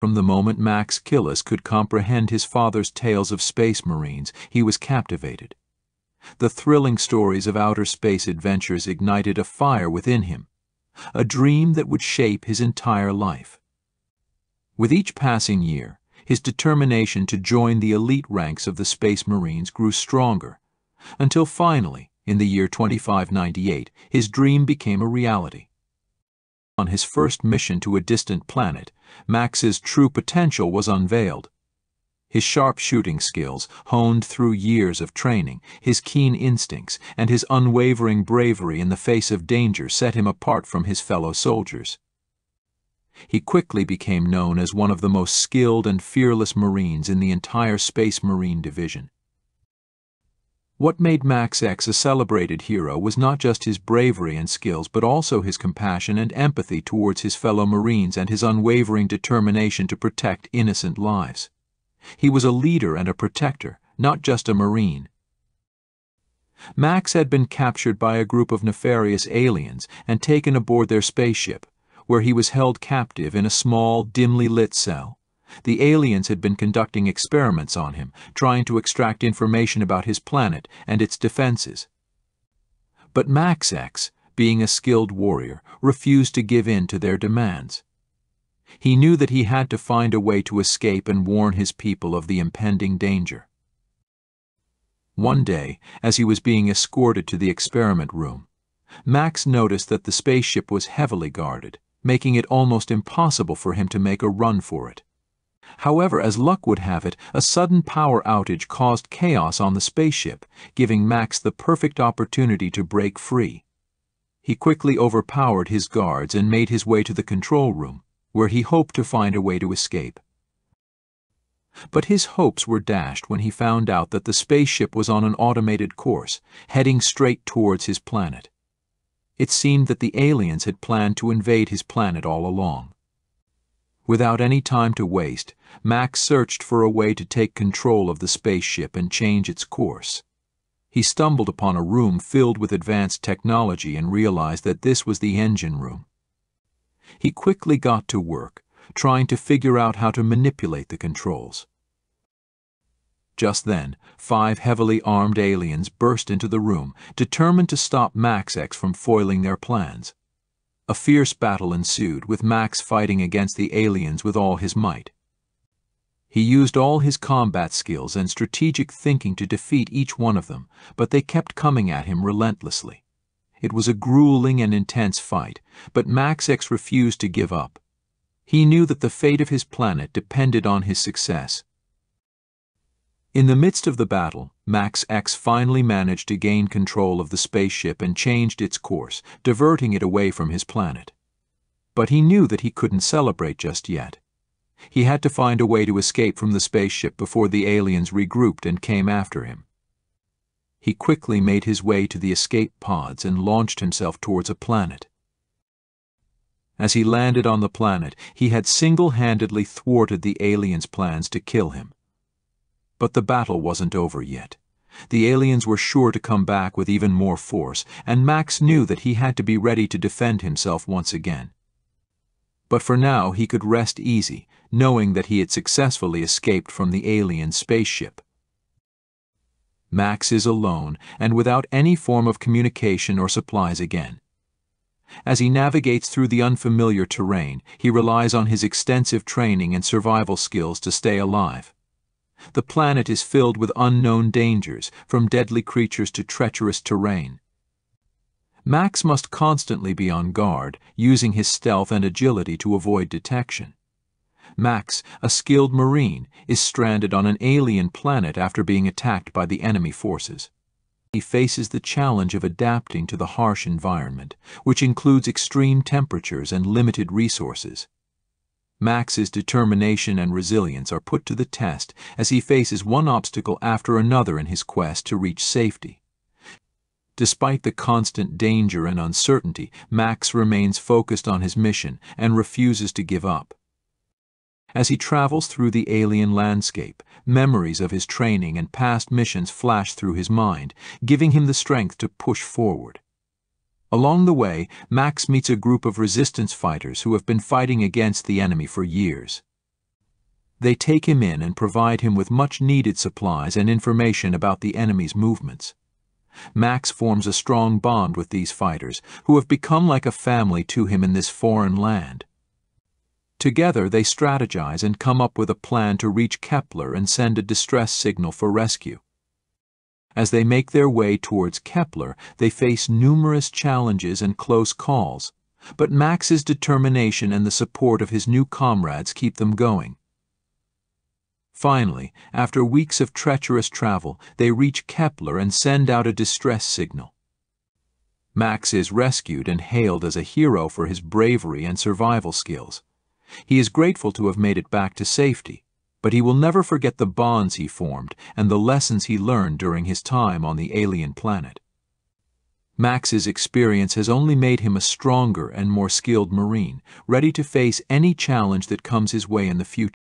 From the moment Maxx Tillis could comprehend his father's tales of space marines, he was captivated. The thrilling stories of outer space adventures ignited a fire within him, a dream that would shape his entire life. With each passing year, his determination to join the elite ranks of the space marines grew stronger, until finally, in the year 2598, his dream became a reality. On his first mission to a distant planet, Max's true potential was unveiled. His sharp shooting skills, honed through years of training, his keen instincts, and his unwavering bravery in the face of danger set him apart from his fellow soldiers. He quickly became known as one of the most skilled and fearless Marines in the entire Space Marine Division. What made Maxx a celebrated hero was not just his bravery and skills but also his compassion and empathy towards his fellow Marines and his unwavering determination to protect innocent lives. He was a leader and a protector, not just a Marine. Maxx had been captured by a group of nefarious aliens and taken aboard their spaceship, where he was held captive in a small, dimly lit cell. The aliens had been conducting experiments on him, trying to extract information about his planet and its defenses. But Maxx, being a skilled warrior, refused to give in to their demands. He knew that he had to find a way to escape and warn his people of the impending danger. One day, as he was being escorted to the experiment room, Maxx noticed that the spaceship was heavily guarded, making it almost impossible for him to make a run for it. However, as luck would have it, a sudden power outage caused chaos on the spaceship, giving Maxx the perfect opportunity to break free. He quickly overpowered his guards and made his way to the control room, where he hoped to find a way to escape. But his hopes were dashed when he found out that the spaceship was on an automated course, heading straight towards his planet. It seemed that the aliens had planned to invade his planet all along. Without any time to waste, Maxx searched for a way to take control of the spaceship and change its course. He stumbled upon a room filled with advanced technology and realized that this was the engine room. He quickly got to work, trying to figure out how to manipulate the controls. Just then, 5 heavily armed aliens burst into the room, determined to stop Maxx from foiling their plans. A fierce battle ensued, with Maxx fighting against the aliens with all his might. He used all his combat skills and strategic thinking to defeat each one of them, but they kept coming at him relentlessly. It was a grueling and intense fight, but Maxx refused to give up. He knew that the fate of his planet depended on his success. In the midst of the battle, Maxx finally managed to gain control of the spaceship and changed its course, diverting it away from his planet. But he knew that he couldn't celebrate just yet. He had to find a way to escape from the spaceship before the aliens regrouped and came after him. He quickly made his way to the escape pods and launched himself towards a planet. As he landed on the planet, he had single-handedly thwarted the aliens' plans to kill him. But the battle wasn't over yet. The aliens were sure to come back with even more force, and Maxx knew that he had to be ready to defend himself once again. But for now he could rest easy, knowing that he had successfully escaped from the alien spaceship. Maxx is alone and without any form of communication or supplies again. As he navigates through the unfamiliar terrain, he relies on his extensive training and survival skills to stay alive. The planet is filled with unknown dangers, from deadly creatures to treacherous terrain. Maxx must constantly be on guard, using his stealth and agility to avoid detection. Maxx, a skilled Marine, is stranded on an alien planet after being attacked by the enemy forces. He faces the challenge of adapting to the harsh environment, which includes extreme temperatures and limited resources. Max's determination and resilience are put to the test as he faces one obstacle after another in his quest to reach safety. Despite the constant danger and uncertainty, Maxx remains focused on his mission and refuses to give up. As he travels through the alien landscape, memories of his training and past missions flash through his mind, giving him the strength to push forward. Along the way, Maxx meets a group of resistance fighters who have been fighting against the enemy for years. They take him in and provide him with much-needed supplies and information about the enemy's movements. Maxx forms a strong bond with these fighters, who have become like a family to him in this foreign land. Together they strategize and come up with a plan to reach Kepler and send a distress signal for rescue. As they make their way towards Kepler, they face numerous challenges and close calls, but Max's determination and the support of his new comrades keep them going. Finally, after weeks of treacherous travel, they reach Kepler and send out a distress signal. Maxx is rescued and hailed as a hero for his bravery and survival skills. He is grateful to have made it back to safety, but he will never forget the bonds he formed and the lessons he learned during his time on the alien planet. Max's experience has only made him a stronger and more skilled Marine, ready to face any challenge that comes his way in the future.